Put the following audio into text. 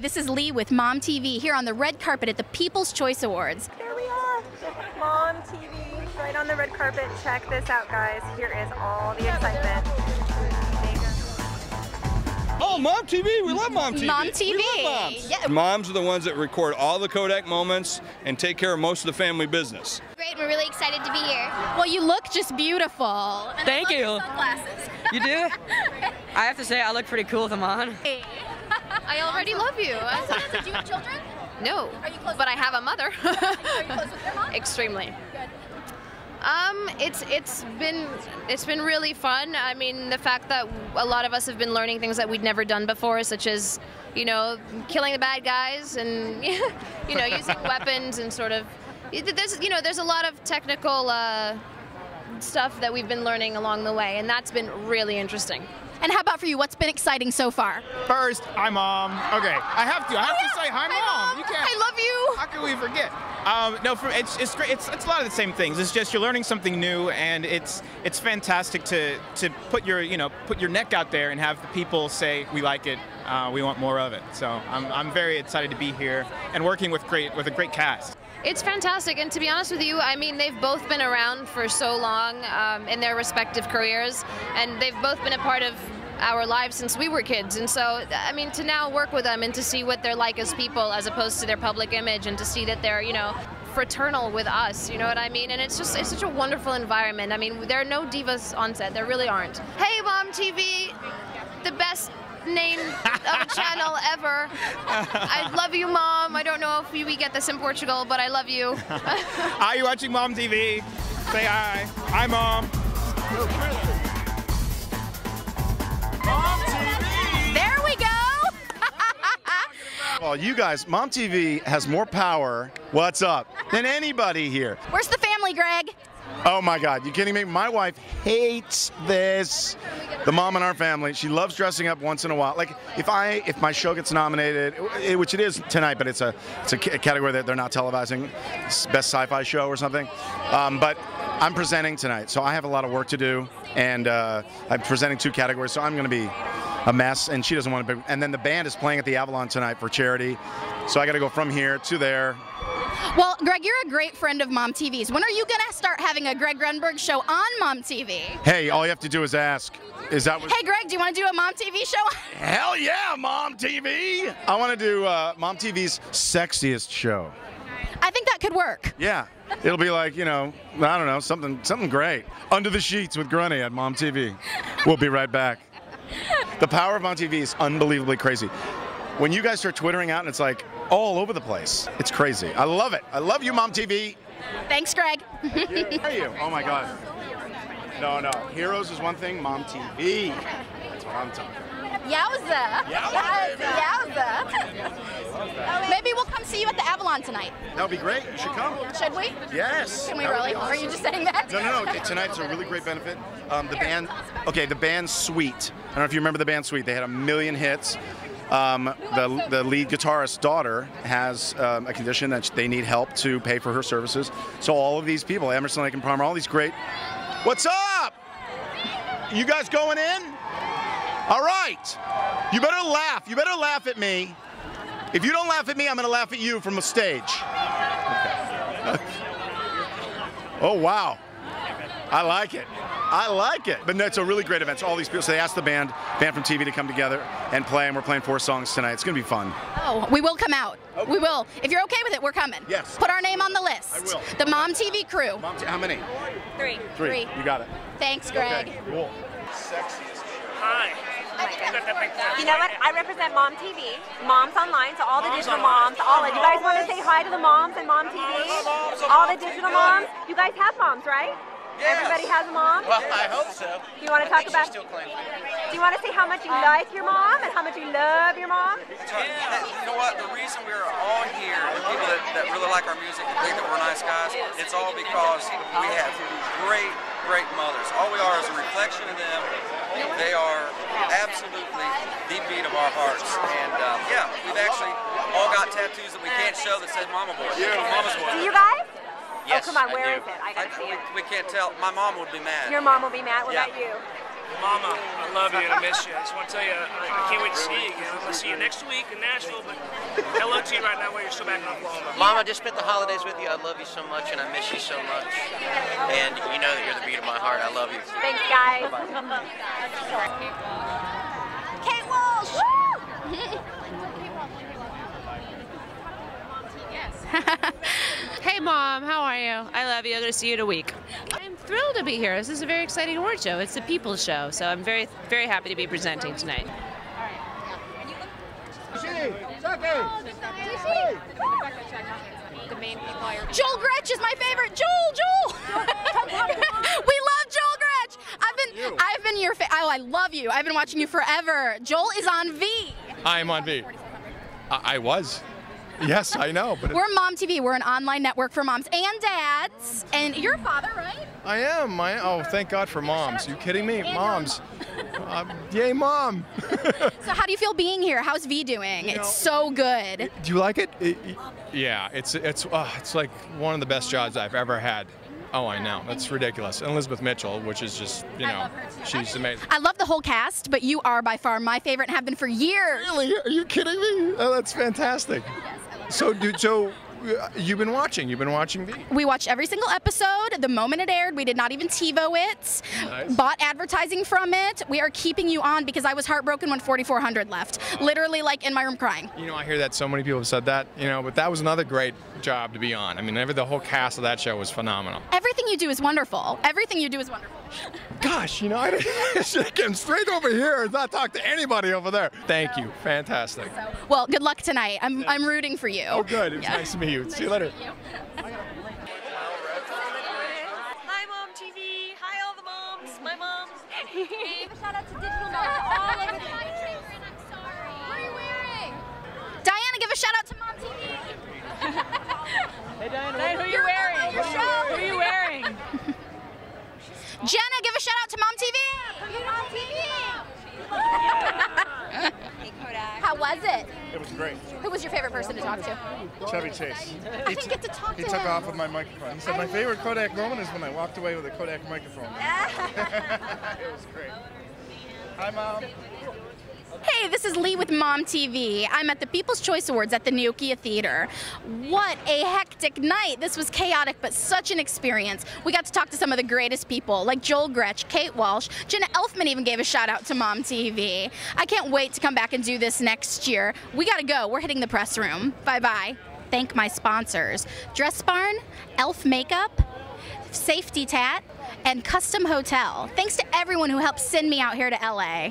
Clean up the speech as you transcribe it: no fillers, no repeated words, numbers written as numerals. this is Lee with Mom TV here on the red carpet at the People's Choice Awards. Here we are, Mom TV, right on the red carpet. Check this out, guys. Here is all the excitement. Oh, Mom TV! We love Mom TV! Mom TV! We love moms. Yeah. Moms are the ones that record all the Kodak moments and take care of most of the family business. Great, we're really excited to be here. Well, you look just beautiful. And thank you. Your sunglasses. You do? I have to say, I look pretty cool with them on. Hey. I already love you. Do you have children? No, but I have a mother. Are you close with your mom? Extremely. Good. It's been really fun. I mean, the fact that a lot of us have been learning things that we'd never done before, such as, you know, killing the bad guys and, you know, using weapons and sort of, there's a lot of technical stuff that we've been learning along the way, and that's been really interesting. And how about for you? What's been exciting so far? First, hi, Mom. Okay, I have to say hi, Mom. You can't. I love you. How can we forget? It's great. It's a lot of the same things. It's just you're learning something new, and it's fantastic to put your neck out there and have the people say we like it, we want more of it. So I'm very excited to be here and working with a great cast. It's fantastic, and to be honest with you, I mean, they've both been around for so long in their respective careers, and they've both been a part of our lives since we were kids, and so, I mean, to now work with them and to see what they're like as people as opposed to their public image, and to see that they're, you know, fraternal with us, you know what I mean? And it's such a wonderful environment. I mean, there are no divas on set, there really aren't. Hey, Mom TV, the best name of a channel ever. I love you, Mom. I don't know if we get this in Portugal, but I love you. Are you watching Mom TV? Say hi. Hi, Mom. Mom TV! There we go! Well, you guys, Mom TV has more power, what's up, than anybody here. Where's the family, Greg? Oh my God, you kidding me? My wife hates this. The mom in our family, she loves dressing up once in a while. Like if my show gets nominated, which it is tonight, but it's a category that they're not televising, best sci-fi show or something. But I'm presenting tonight, so I have a lot of work to do, and I'm presenting two categories, so I'm going to be a mess, and she doesn't want to be. And then the band is playing at the Avalon tonight for charity, so I got to go from here to there. Well, Greg, you're a great friend of Mom TV's. When are you going to start having a Greg Grunberg show on Mom TV? Hey, all you have to do is ask. Is that what... Hey, Greg, do you want to do a Mom TV show? Hell yeah, Mom TV! I want to do Mom TV's sexiest show. I think that could work. Yeah. It'll be like, you know, I don't know, something great. Under the Sheets with Grunny at Mom TV. We'll be right back. The power of Mom TV is unbelievably crazy. When you guys start twittering out and it's like all over the place, it's crazy. I love it. I love you, Mom TV. Thanks, Greg. Thank you. How are you? Oh my God. No. Heroes is one thing. Mom TV. That's what I'm talking about. Yowza. Yowza. Maybe we'll come see you at the Avalon tonight. That would be great. You should come. Should we? Yes. Can we really? Awesome. Or are you just saying that? No. Tonight's a really great benefit. The band Sweet. I don't know if you remember the band Sweet. They had a million hits. The lead guitarist's daughter has a condition that they need help to pay for her services. So all of these people, Emerson, Lake and Palmer, all these great... What's up? You guys going in? All right. You better laugh. You better laugh at me. If you don't laugh at me, I'm going to laugh at you from a stage. Okay. Oh, wow. I like it. I like it. But no, it's a really great event. So all these people, so they asked the band from TV to come together and play, and we're playing 4 songs tonight. It's going to be fun. Oh, we will come out. Okay. We will. If you're okay with it, we're coming. Yes. Put our name on the list. I will. The Mom TV crew. How many? 3. 3. You got it. Thanks, Greg. Okay. Cool. Sexiest. Hi. You know what? I represent Mom TV. Moms online, so all the digital moms, all it. You guys want to say hi to the moms and Mom TV? All the digital moms? You guys have moms, right? Yes. Everybody has a mom? Well, I hope so. Do you want to talk about... Still claiming it. Do you want to say how much you like your mom and how much you love your mom? Yeah. You know what? The reason we're all here, the people that really like our music and think that we're nice guys, it's all because we have great, great mothers. All we are is a reflection of them. They are absolutely the beat of our hearts. And, yeah, we've actually all got tattoos that we can't show that says Mama Boy. Yeah. Mama's Boy. Do you guys? Yes, oh, come on, where is it? I gotta see it. We can't tell. My mom would be mad. Your mom will be mad. What about you? Mama, I I love you and I miss you. I just want to tell you, I can't wait to see you again. I'll see you next week in Nashville, but hello to you right now while you're still back in Oklahoma. Mom, I just spent the holidays with you. I love you so much and I miss you so much. And you know that you're the beat of my heart. I love you. Thanks, guys. Kate Walsh! Hey, Mom, how are you? I love you. I'm going to see you in a week. I'm thrilled to be here. This is a very exciting award show. It's a people's show, so I'm very, very happy to be presenting tonight. Joel Gretsch is my favorite. Joel! We love Joel Gretsch. I've been your fan. Oh, I love you. I've been watching you forever. Joel is on V. I am on V. I was. Yes, I know. But we're Mom TV. We're an online network for moms and dads. And you're a father, right? I am. Oh, thank God for moms. You kidding me? Moms. Yay, Mom. So how do you feel being here? How's V doing? It's so good. Do you like it? Yeah, it's like one of the best jobs I've ever had. Oh, I know. That's ridiculous. And Elizabeth Mitchell, which is just, you know, she's amazing. I love the whole cast, but you are by far my favorite and have been for years. Really? Are you kidding me? Oh, that's fantastic. So, dude, you've been watching V? We watched every single episode the moment it aired. We did not even TiVo it. Nice. Bought advertising from it. We are keeping you on because I was heartbroken when 4,400 left. Literally, like, in my room crying. You know, I hear that so many people have said that, you know, but that was another great job to be on. I mean, the whole cast of that show was phenomenal. Everything you do is wonderful. Everything you do is wonderful. Gosh, you know, I should have come straight over here and not talk to anybody over there. Thank you. Fantastic. So, well, good luck tonight. I'm rooting for you. Oh, good. It's nice to meet you. See you later. Hi, Mom TV. Hi, all the moms. My moms. Give a shout out to digital moms all over the country. I'm sorry. What are you wearing? Diana, give a shout out to Mom TV. Hey, Diana, who are you wearing? Your show. Who are you wearing? Jenna, give a shout out to Mom TV. Mom TV. Hey, Kodak. How was it? It was great. Who was your favorite person to talk to? Chevy Chase. I didn't get to talk to him. He took off with my microphone. He said, my favorite Kodak moment is when I walked away with a Kodak microphone. It was great. Hi, Mom. Hey, this is Lee with Mom TV. I'm at the People's Choice Awards at the Nokia Theater. What a hectic night. This was chaotic, but such an experience. We got to talk to some of the greatest people, like Joel Gretsch, Kate Walsh, Jenna Elfman even gave a shout out to Mom TV. I can't wait to come back and do this next year. We gotta go, we're hitting the press room. Bye-bye. Thank my sponsors, Dress Barn, Elf Makeup, Safety Tat, and Custom Hotel. Thanks to everyone who helped send me out here to LA.